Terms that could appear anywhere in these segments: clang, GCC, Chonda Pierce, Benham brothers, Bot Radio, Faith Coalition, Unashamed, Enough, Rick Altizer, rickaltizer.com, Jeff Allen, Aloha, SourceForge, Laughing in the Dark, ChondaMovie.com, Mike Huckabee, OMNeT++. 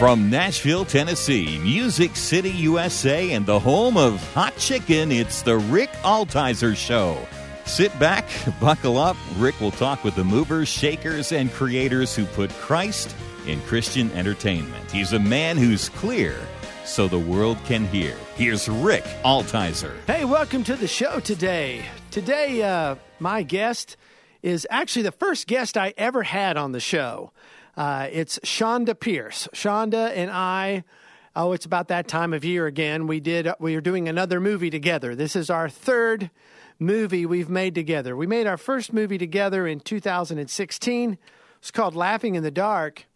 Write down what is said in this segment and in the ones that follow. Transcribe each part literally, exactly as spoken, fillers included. From Nashville, Tennessee, Music City, U S A, and the home of hot chicken, it's the Rick Altizer Show. Sit back, buckle up. Rick will talk with the movers, shakers, and creators who put Christ in Christian entertainment. He's a man who's clear so the world can hear. Here's Rick Altizer. Hey, welcome to the show today. Today, uh, my guest is actually the first guest I ever had on the show. Uh, it's Chonda Pierce. Chonda and I, oh, it's about that time of year again. We did. We are doing another movie together. This is our third movie we've made together. We made our first movie together in two thousand sixteen. It's called Laughing in the Dark.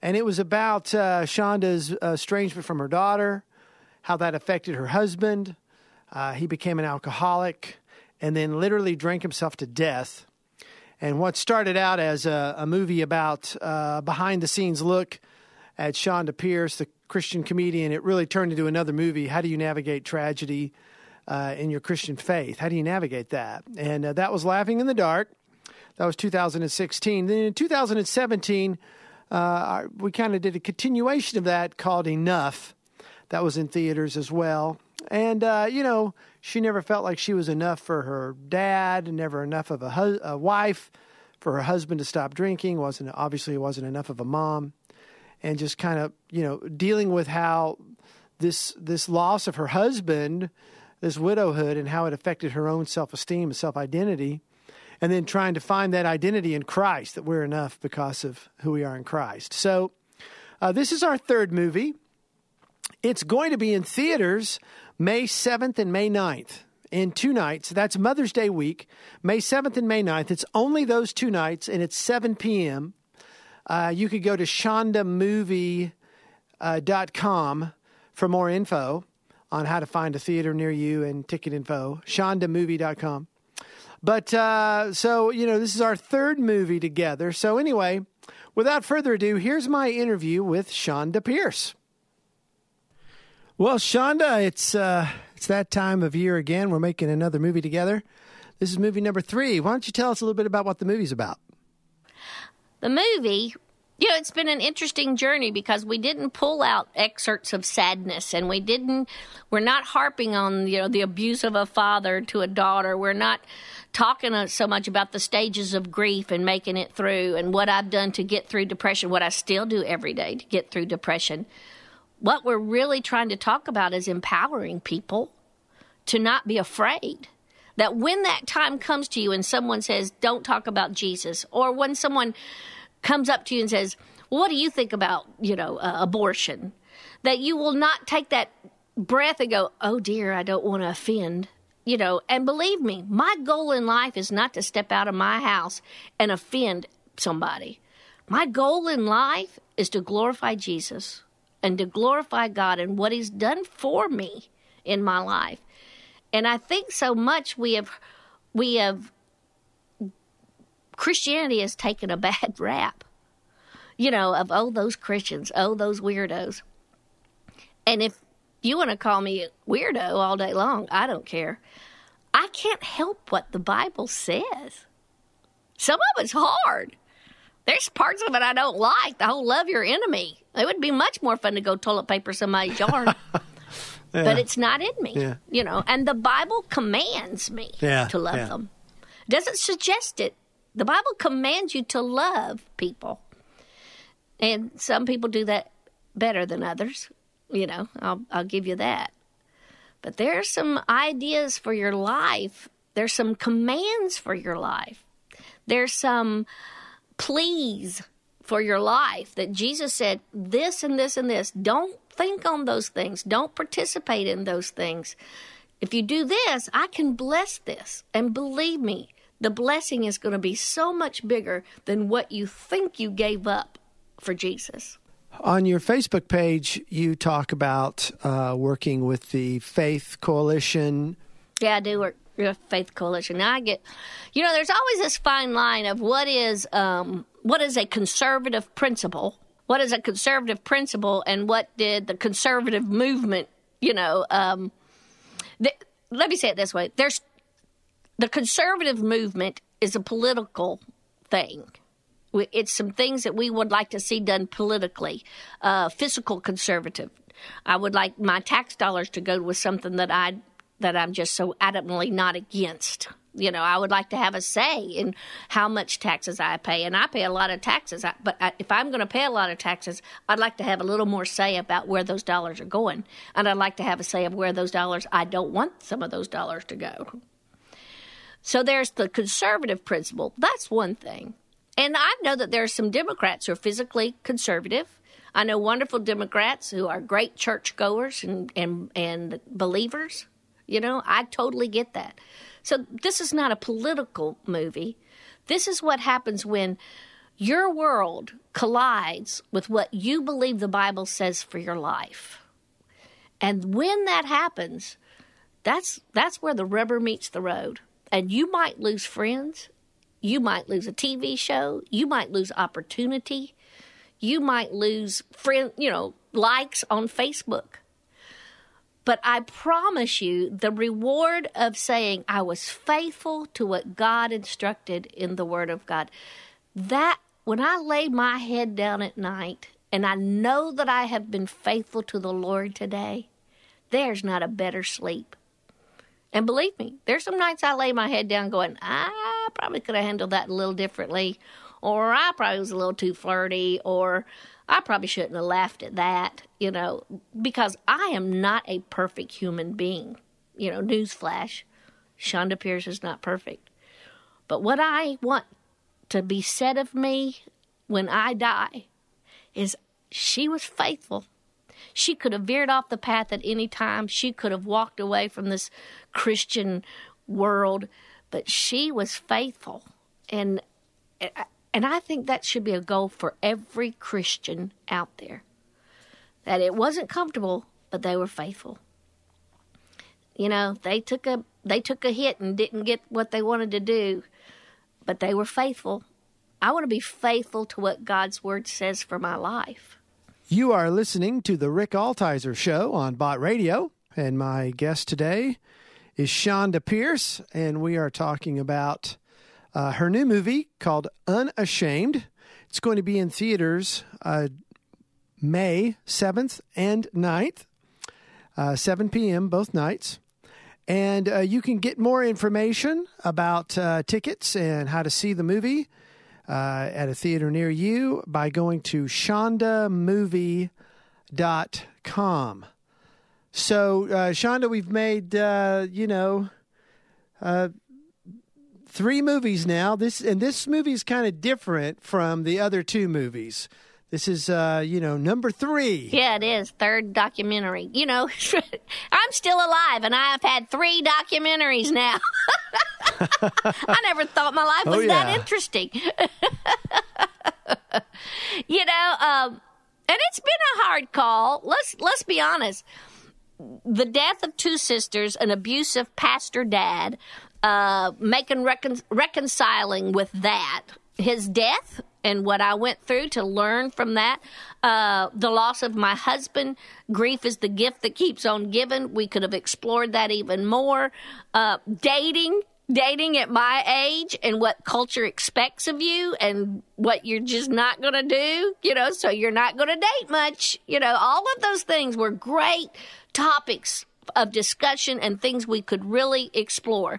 And it was about uh, Chonda's uh, estrangement from her daughter, how that affected her husband. Uh, he became an alcoholic and then literally drank himself to death. And what started out as a, a movie about uh, behind-the-scenes look at Chonda Pierce, the Christian comedian, it really turned into another movie. How do you navigate tragedy uh, in your Christian faith? How do you navigate that? And uh, that was Laughing in the Dark. That was two thousand sixteen. Then in two thousand seventeen, uh, we kind of did a continuation of that called Enough. That was in theaters as well. And, uh, you know, she never felt like she was enough for her dad, never enough of a, hu- a wife for her husband to stop drinking. Wasn't obviously wasn't enough of a mom, and just kind of, you know, dealing with how this this loss of her husband, this widowhood, and how it affected her own self-esteem and self-identity, and then trying to find that identity in Christ, that we're enough because of who we are in Christ. So uh, this is our third movie. It's going to be in theaters May seventh and May ninth in two nights. That's Mother's Day week, May seventh and May ninth. It's only those two nights, and it's seven p.m. Uh, you could go to Chonda Movie dot com for more info on how to find a theater near you and ticket info, Chonda Movie dot com. But uh, so, you know, this is our third movie together. So anyway, without further ado, here's my interview with Chonda Pierce. Well, Chonda, it's uh, it's that time of year again. We're making another movie together. This is movie number three. Why don't you tell us a little bit about what the movie's about? The movie, you know, it's been an interesting journey because we didn't pull out excerpts of sadness, and we didn't. We're not harping on, you know, the abuse of a father to a daughter. We're not talking so much about the stages of grief and making it through, and what I've done to get through depression, what I still do every day to get through depression. What we're really trying to talk about is empowering people to not be afraid that when that time comes to you and someone says, don't talk about Jesus, or when someone comes up to you and says, well, what do you think about, you know, uh, abortion, that you will not take that breath and go, oh, dear, I don't want to offend, you know. And believe me, my goal in life is not to step out of my house and offend somebody. My goal in life is to glorify Jesus and to glorify God and what he's done for me in my life. And I think so much we have, we have, Christianity has taken a bad rap, you know, of, oh, those Christians, oh, those weirdos. And if you want to call me a weirdo all day long, I don't care. I can't help what the Bible says. Some of it's hard. There's parts of it I don't like, the whole love your enemy. It would be much more fun to go toilet paper somebody's yard. Yeah. But it's not in me, yeah. You know. And the Bible commands me yeah. to love yeah. them. It doesn't suggest it. The Bible commands you to love people. And some people do that better than others. You know, I'll, I'll give you that. But there's some ideas for your life. There's some commands for your life. There's some please for your life that Jesus said, this and this and this. Don't think on those things. Don't participate in those things. If you do this, I can bless this. And believe me, the blessing is going to be so much bigger than what you think you gave up for Jesus. On your Facebook page, you talk about uh, working with the Faith Coalition. Yeah, I do work with Faith Coalition. Now I get, you know, there's always this fine line of what is, um, what is a conservative principle? What is a conservative principle, and what did the conservative movement, you know, um, th- let me say it this way. There's the conservative movement is a political thing. it's some things that we would like to see done politically. Uh, fiscal conservative. I would like my tax dollars to go with something that I that I'm just so adamantly not against. You know, I would like to have a say in how much taxes I pay. And I pay a lot of taxes. I, but I, if I'm going to pay a lot of taxes, I'd like to have a little more say about where those dollars are going. And I'd like to have a say of where those dollars, I don't want some of those dollars to go. So there's the conservative principle. That's one thing. And I know that there are some Democrats who are physically conservative. I know wonderful Democrats who are great churchgoers and, and, and believers. You know, I totally get that. So this is not a political movie. This is what happens when your world collides with what you believe the Bible says for your life. And when that happens, that's that's where the rubber meets the road. And you might lose friends. You might lose a T V show. You might lose opportunity. You might lose friend, you know, likes on Facebook. But I promise you the reward of saying I was faithful to what God instructed in the Word of God. That when I lay my head down at night and I know that I have been faithful to the Lord today, there's not a better sleep. And believe me, there's some nights I lay my head down going, I probably could have handled that a little differently, or I probably was a little too flirty, or I probably shouldn't have laughed at that, you know, because I am not a perfect human being. You know, newsflash, Chonda Pierce is not perfect. But what I want to be said of me when I die is she was faithful. She could have veered off the path at any time. She could have walked away from this Christian world, but she was faithful. And I, And I think that should be a goal for every Christian out there. That it wasn't comfortable, but they were faithful. You know, they took a they took a hit and didn't get what they wanted to do, but they were faithful. I want to be faithful to what God's Word says for my life. You are listening to the Rick Altizer Show on Bot Radio, and my guest today is Chonda Pierce, and we are talking about Uh, her new movie called Unashamed. It's going to be in theaters uh, May seventh and ninth, uh, seven p.m. both nights. And uh, you can get more information about uh, tickets and how to see the movie uh, at a theater near you by going to Chonda Movie dot com. So, uh, Chonda, we've made, uh, you know... Uh, Three movies now. This and this movie is kind of different from the other two movies. This is, uh, you know, number three. Yeah, it is. Third documentary. You know, I'm still alive, and I have had three documentaries now. I never thought my life was oh, yeah. that interesting. You know, um, and it's been a hard call. Let's let's be honest. The death of two sisters, an abusive pastor dad, Uh, making recon- reconciling with that, his death and what I went through to learn from that, uh, the loss of my husband. Grief is the gift that keeps on giving. We could have explored that even more. Uh, dating, dating at my age and what culture expects of you and what you're just not going to do, you know, so you're not going to date much. You know, all of those things were great topics of discussion and things we could really explore.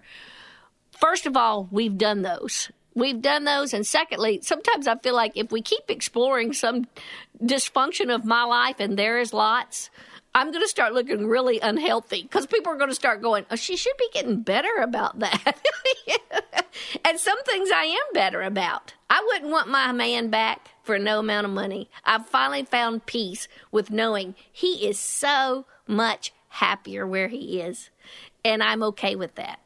First of all, we've done those. We've done those. And secondly, sometimes I feel like if we keep exploring some dysfunction of my life, and there is lots, I'm going to start looking really unhealthy because people are going to start going, oh, she should be getting better about that. And some things I am better about. I wouldn't want my man back for no amount of money. I've finally found peace with knowing he is so much happier where he is, and I'm okay with that.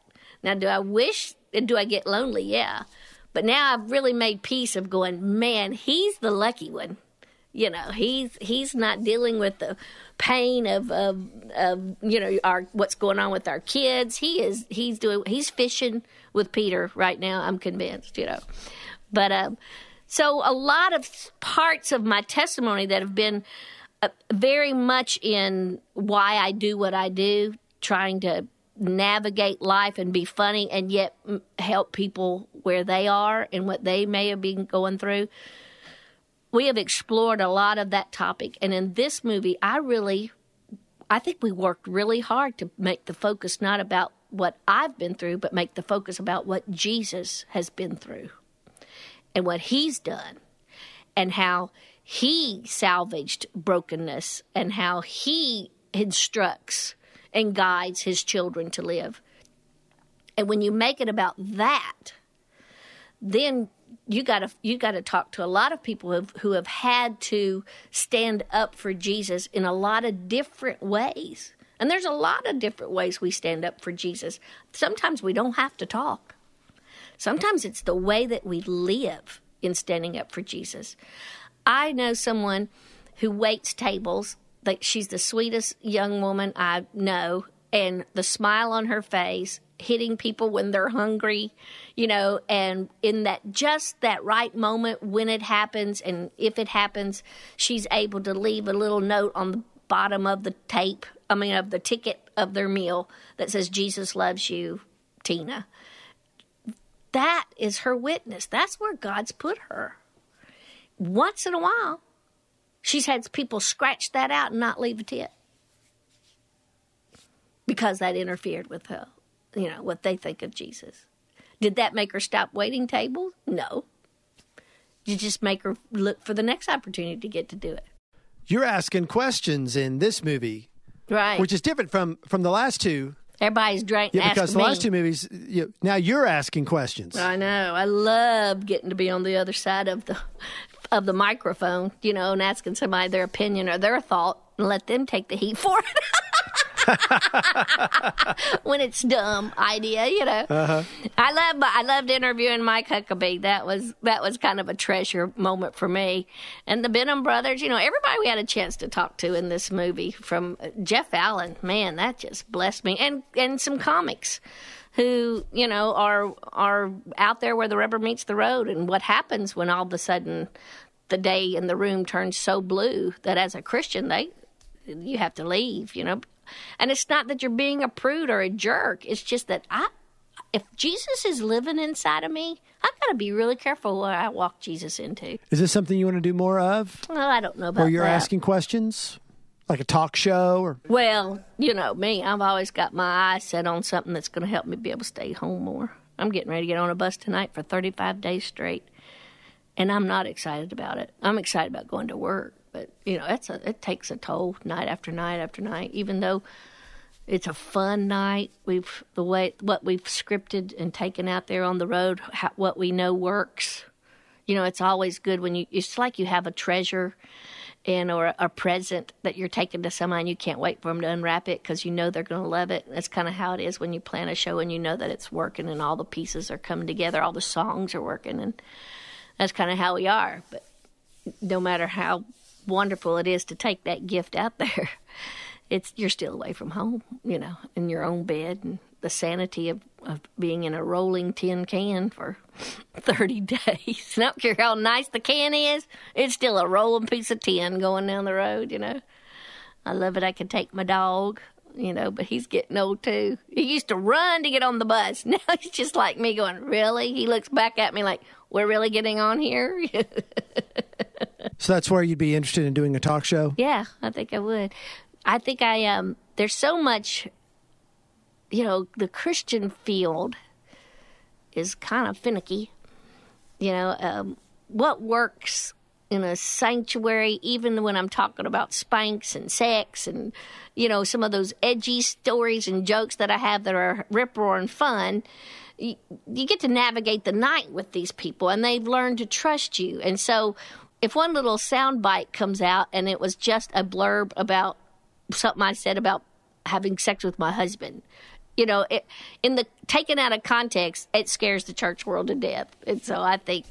Now, do I wish, do I get lonely? Yeah. But now I've really made peace of going, man, he's the lucky one. You know, he's he's not dealing with the pain of, of, of you know, our what's going on with our kids. He is, he's doing, he's fishing with Peter right now, I'm convinced, you know. But um, so a lot of parts of my testimony that have been very much in why I do what I do, trying to navigate life and be funny and yet help people where they are and what they may have been going through. We have explored a lot of that topic. And in this movie, I really, I think we worked really hard to make the focus not about what I've been through, but make the focus about what Jesus has been through and what he's done and how he salvaged brokenness and how he instructs and guides his children to live. And when you make it about that, then You got to you got to talk to a lot of people who have, who have had to stand up for Jesus in a lot of different ways. And there's a lot of different ways we stand up for Jesus. Sometimes we don't have to talk. Sometimes it's the way that we live in standing up for Jesus. I know someone who waits tables. Like, she's the sweetest young woman I know, and the smile on her face, hitting people when they're hungry, you know, and in that just that right moment when it happens, and if it happens, she's able to leave a little note on the bottom of the tape, I mean, of the ticket of their meal that says, "Jesus loves you, Tina." That is her witness. That's where God's put her. Once in a while, she's had people scratch that out and not leave a tip because that interfered with her, you know, what they think of Jesus. Did that make her stop waiting tables? No. You just make her look for the next opportunity to get to do it. You're asking questions in this movie. Right. Which is different from, from the last two. Everybody's drank and yeah, because the me. last two movies, you know, now you're asking questions. I know. I love getting to be on the other side of the of the microphone, you know, and asking somebody their opinion or their thought and let them take the heat for it. When it's dumb idea, you know. Uh-huh. I love I loved interviewing Mike Huckabee. That was that was kind of a treasure moment for me. And the Benham brothers, you know, everybody we had a chance to talk to in this movie, from Jeff Allen, man, that just blessed me, and and some comics who, you know, are are out there where the rubber meets the road, and what happens when all of a sudden the day in the room turns so blue that as a Christian they you have to leave, you know. And it's not that you're being a prude or a jerk. It's just that I, if Jesus is living inside of me, I've got to be really careful what I walk Jesus into. Is this something you want to do more of? Oh, I don't know about that. Or you're that. asking questions? Like a talk show? Or Well, you know me. I've always got my eyes set on something that's going to help me be able to stay home more. I'm getting ready to get on a bus tonight for thirty-five days straight. And I'm not excited about it. I'm excited about going to work. But, you know, it's a, it takes a toll night after night after night, even though it's a fun night. We've the way what we've scripted and taken out there on the road, how, what we know works. You know, it's always good when you, it's like you have a treasure and or a, a present that you're taking to somebody and you can't wait for them to unwrap it because you know they're going to love it. That's kind of how it is when you plan a show and you know that it's working and all the pieces are coming together, all the songs are working. And that's kind of how we are. But no matter how wonderful it is to take that gift out there, it's you're still away from home, you know, in your own bed, and the sanity of, of being in a rolling tin can for thirty days. And I don't care how nice the can is, it's still a rolling piece of tin going down the road, you know. I love it. I can take my dog, you know, but he's getting old too. He used to run to get on the bus. Now he's just like me going, really? He looks back at me like, we're really getting on here? So that's where you'd be interested in doing a talk show? Yeah, I think I would. I think I, um, there's so much, you know, the Christian field is kind of finicky. You know, um, what works in a sanctuary, even when I'm talking about Spanx and sex and, you know, some of those edgy stories and jokes that I have that are rip-roaring fun, you, you get to navigate the night with these people, and they've learned to trust you. And so if one little sound bite comes out and it was just a blurb about something I said about having sex with my husband, you know, it, in the taken out of context, it scares the church world to death. And so I think...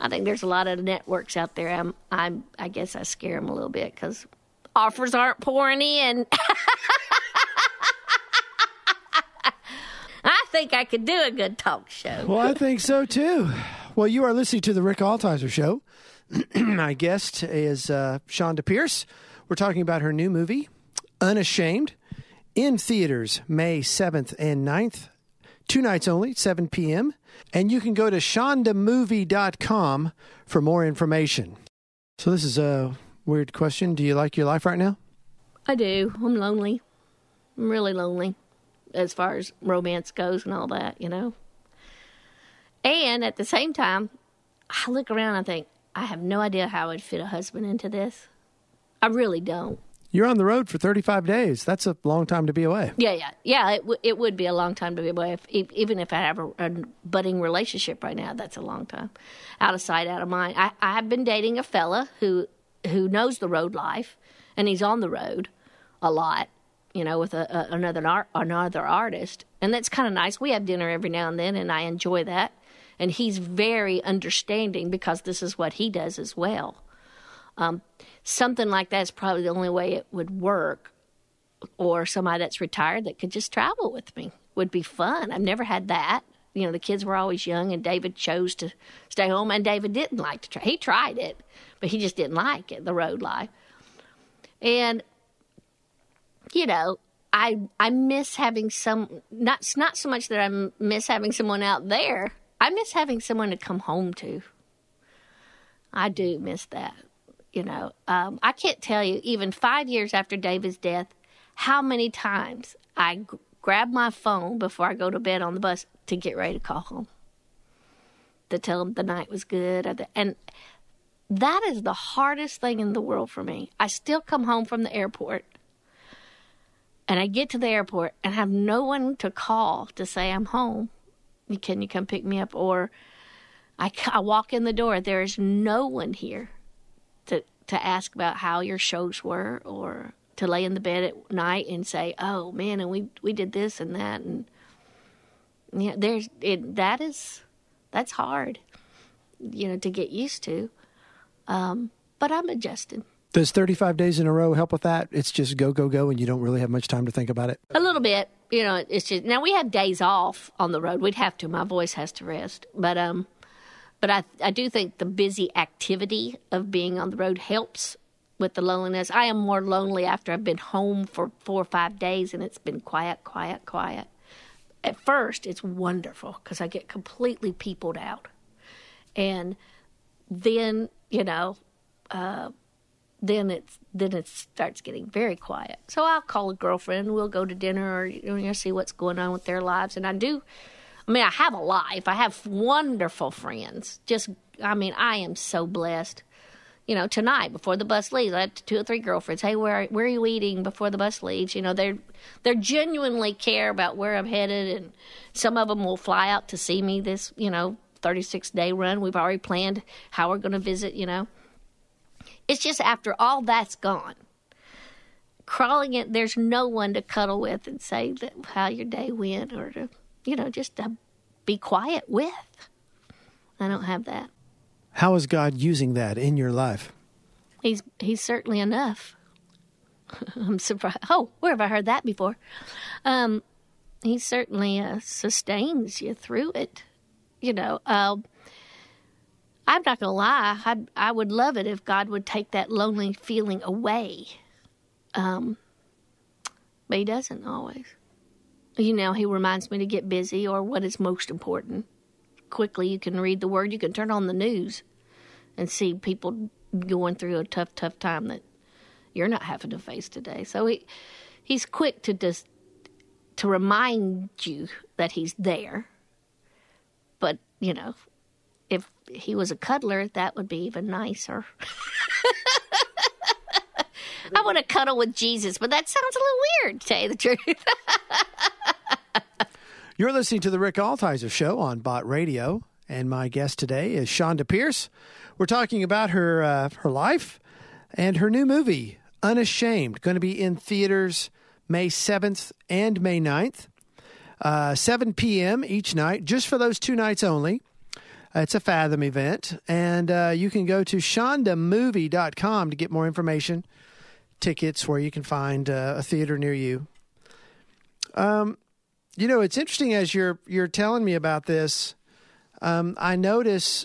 I think there's a lot of networks out there. I'm, I'm, I guess I scare them a little bit because offers aren't pouring in. I think I could do a good talk show. Well, I think so, too. Well, you are listening to The Rick Altizer Show. My guest is uh, Chonda Pierce. We're talking about her new movie, Unashamed. in theaters May seventh and ninth, two nights only, seven p.m. And you can go to Chonda Movie dot com for more information. So this is a weird question. Do you like your life right now? I do. I'm lonely. I'm really lonely as far as romance goes and all that, you know. And at the same time, I look around and I think, I have no idea how I'd fit a husband into this. I really don't. You're on the road for thirty-five days. That's a long time to be away. Yeah, yeah. Yeah, it, w- it would be a long time to be away. If, even if I have a, a budding relationship right now, that's a long time. Out of sight, out of mind. I, I've been dating a fella who, who knows the road life, and he's on the road a lot, you know, with a, a, another, art, another artist. And that's kind of nice. We have dinner every now and then, and I enjoy that. And he's very understanding because this is what he does as well. Um, something like that is probably the only way it would work, or somebody that's retired that could just travel with me would be fun. I've never had that. You know, the kids were always young, and David chose to stay home, and David didn't like to try. He tried it, but he just didn't like it, the road life. And, you know, I I miss having some, not, not so much that I miss having someone out there. I miss having someone to come home to. I do miss that. You know, um, I can't tell you, even five years after David's death, how many times I g- grab my phone before I go to bed on the bus to get ready to call home, to tell him the night was good. Or the, and that is the hardest thing in the world for me. I still come home from the airport, and I get to the airport and have no one to call to say I'm home. Can you come pick me up? Or I, I walk in the door. There is no one here to ask about how your shows were, or to lay in the bed at night and say, oh, man, and we we did this and that. And, yeah, there's it, that is, that's hard, you know, to get used to. Um, but I'm adjusting. Does thirty-five days in a row help with that? It's just go, go, go, and you don't really have much time to think about it? A little bit. You know, it's just, now we have days off on the road. We'd have to. My voice has to rest. But, um, But I I do think the busy activity of being on the road helps with the loneliness. I am more lonely after I've been home for four or five days and it's been quiet, quiet, quiet. At first, it's wonderful because I get completely peopled out. And then, you know, uh, then, it's, then it starts getting very quiet. So I'll call a girlfriend. We'll go to dinner or, you know, see what's going on with their lives. And I do... I mean, I have a life. I have wonderful friends. Just, I mean, I am so blessed. You know, tonight before the bus leaves, I had two or three girlfriends. Hey, where where are you eating before the bus leaves? You know, they they genuinely care about where I'm headed, and some of them will fly out to see me. This, you know, thirty-six day run we've already planned how we're going to visit. You know, it's just after all that's gone, crawling in, there's no one to cuddle with and say that, how your day went, or to, you know, just to be quiet with. I don't have that. How is God using that in your life? He's he's certainly enough. I'm surprised. Oh, where have I heard that before? Um, he certainly uh, sustains you through it. You know, uh, I'm not going to lie. I I would love it if God would take that lonely feeling away. Um, but he doesn't always. You know, he reminds me to get busy, or what is most important. Quickly, you can read the word. You can turn on the news and see people going through a tough, tough time that you're not having to face today. So he he's quick to just to remind you that he's there. But, you know, if he was a cuddler, that would be even nicer. I want to cuddle with Jesus, but that sounds a little weird, to tell you the truth. You're listening to The Rick Altizer Show on Bot Radio, and my guest today is Chonda Pierce. We're talking about her uh, her life and her new movie, Unashamed, going to be in theaters May seventh and May ninth, uh, seven p.m. each night, just for those two nights only. Uh, it's a Fathom event, and uh, you can go to Chonda Movie dot com to get more information, tickets, where you can find uh, a theater near you. Um... You know, it's interesting as you're you're telling me about this. Um, I notice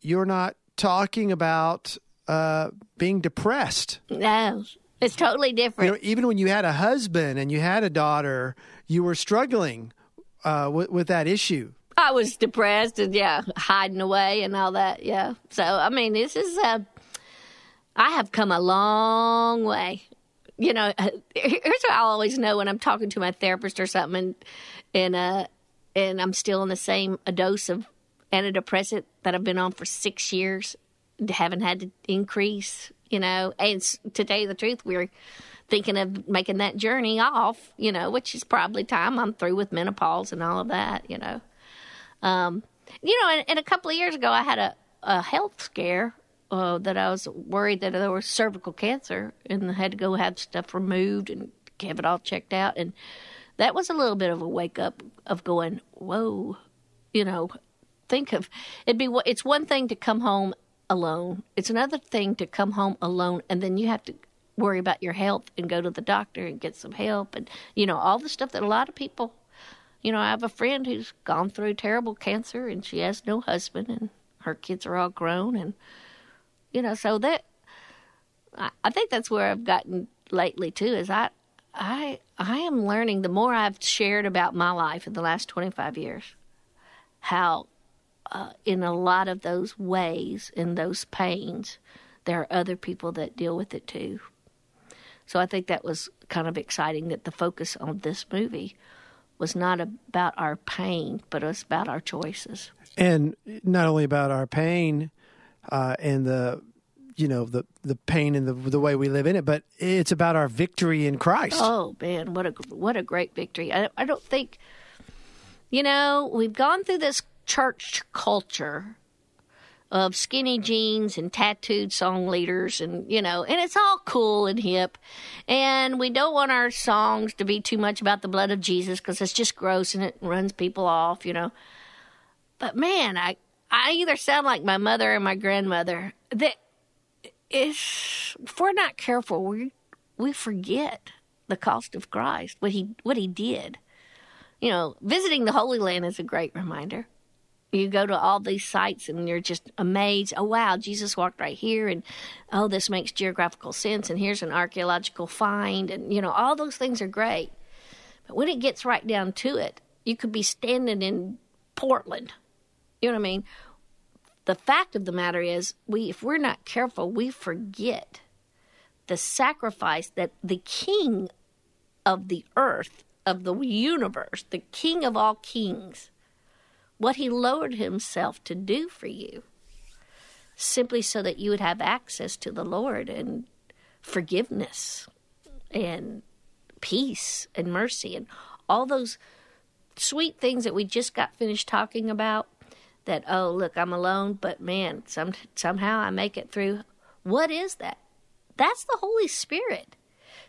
you're not talking about uh, being depressed. No, It's totally different. You know, even when you had a husband and you had a daughter, you were struggling uh, with, with that issue. I was depressed and, yeah, hiding away and all that, yeah. So, I mean, this is, uh, I have come a long way. You know, here's what I always know when I'm talking to my therapist or something, and and, uh, and I'm still on the same dose of antidepressant that I've been on for six years, haven't had to increase, you know. And to tell you the truth, we're thinking of making that journey off, you know, which is probably time I'm through with menopause and all of that, you know. Um, you know, and, and a couple of years ago, I had a, a health scare uh, that I was worried that there was cervical cancer and I had to go have stuff removed and have it all checked out. And that was a little bit of a wake up of going, whoa, you know, think of it'd be it's one thing to come home alone. It's another thing to come home alone and then you have to worry about your health and go to the doctor and get some help. And, you know, all the stuff that a lot of people. You know, I have a friend who's gone through terrible cancer, and she has no husband, and her kids are all grown. And, you know, so that – I think that's where I've gotten lately, too, is I I, I am learning the more I've shared about my life in the last twenty-five years, how uh, in a lot of those ways, in those pains, there are other people that deal with it, too. So I think that was kind of exciting that the focus on this movie – was not about our pain, but it was about our choices. And not only about our pain uh, and the, you know, the, the pain and the the way we live in it, but it's about our victory in Christ. Oh, man, what a, what a great victory. I, I don't think, you know, we've gone through this church culture of skinny jeans and tattooed song leaders and, you know, and it's all cool and hip. And we don't want our songs to be too much about the blood of Jesus because it's just gross and it runs people off, you know. But, man, I, I either sound like my mother or my grandmother. That is, if we're not careful, we we forget the cost of Christ, what he what he did. You know, visiting the Holy Land is a great reminder. You go to all these sites and you're just amazed. Oh, wow, Jesus walked right here. And, oh, this makes geographical sense. And here's an archaeological find. And, you know, all those things are great. But when it gets right down to it, you could be standing in Portland. You know what I mean? The fact of the matter is, we if we're not careful, we forget the sacrifice that the King of the earth, of the universe, the King of all kings, what he lowered himself to do for you, simply so that you would have access to the Lord and forgiveness and peace and mercy and all those sweet things that we just got finished talking about that, oh, look, I'm alone, but, man, some, somehow I make it through. What is that? That's the Holy Spirit.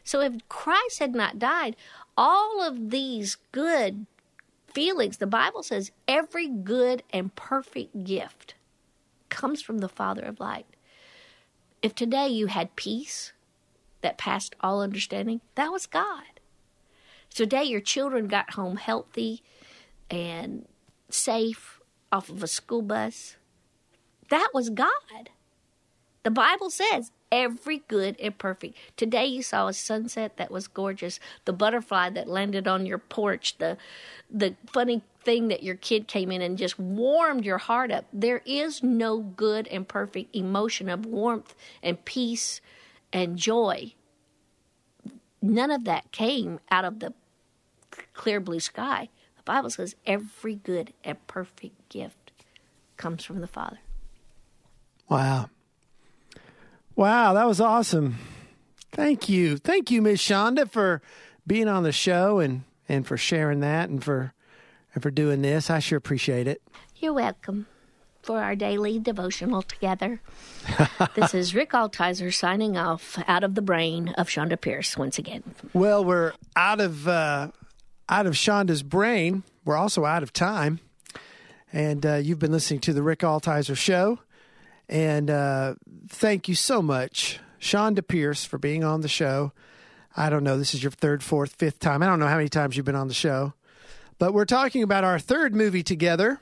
So if Christ had not died, all of these good feelings. The Bible says every good and perfect gift comes from the Father of light. If today you had peace that passed all understanding, that was God. Today your children got home healthy and safe off of a school bus. That was God. The Bible says every good and perfect. Today you saw a sunset that was gorgeous, the butterfly that landed on your porch, the the funny thing that your kid came in and just warmed your heart up. There is no good and perfect emotion of warmth and peace and joy. None of that came out of the clear blue sky. The Bible says every good and perfect gift comes from the Father. Wow. Wow, that was awesome. Thank you. Thank you, Miz Chonda, for being on the show and, and for sharing that and for and for doing this. I sure appreciate it. You're welcome for our daily devotional together. This is Rick Altizer signing off out of the brain of Chonda Pierce once again. Well, we're out of, uh, out of Chonda's brain. We're also out of time. And uh, you've been listening to the Rick Altizer Show. And uh, thank you so much, Chonda Pierce, for being on the show. I don't know. This is your third, fourth, fifth time. I don't know how many times you've been on the show. But we're talking about our third movie together.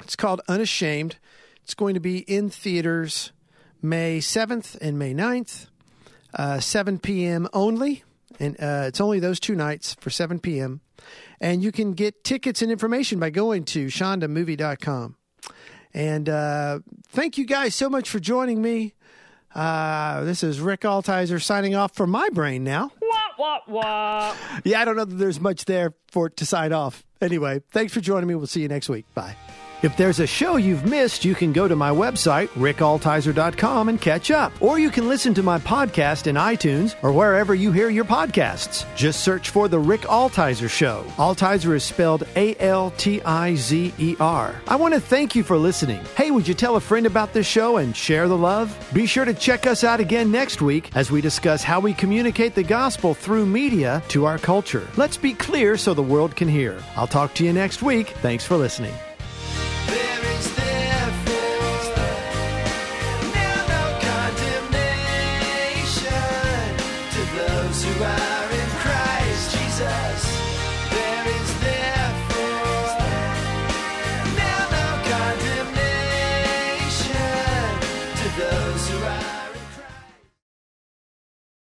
It's called Unashamed. It's going to be in theaters May seventh and May ninth. uh, seven p.m. only. And uh, it's only those two nights for seven p.m. And you can get tickets and information by going to Chonda Movie dot com. And uh, thank you guys so much for joining me. Uh, this is Rick Altizer signing off for my brain now. Wah, wah, wah. Yeah, I don't know that there's much there for it to sign off. Anyway, thanks for joining me. We'll see you next week. Bye. If there's a show you've missed, you can go to my website, rick altizer dot com, and catch up. Or you can listen to my podcast in iTunes or wherever you hear your podcasts. Just search for The Rick Altizer Show. Altizer is spelled A L T I Z E R. I want to thank you for listening. Hey, would you tell a friend about this show and share the love? Be sure to check us out again next week as we discuss how we communicate the gospel through media to our culture. Let's be clear so the world can hear. I'll talk to you next week. Thanks for listening. There is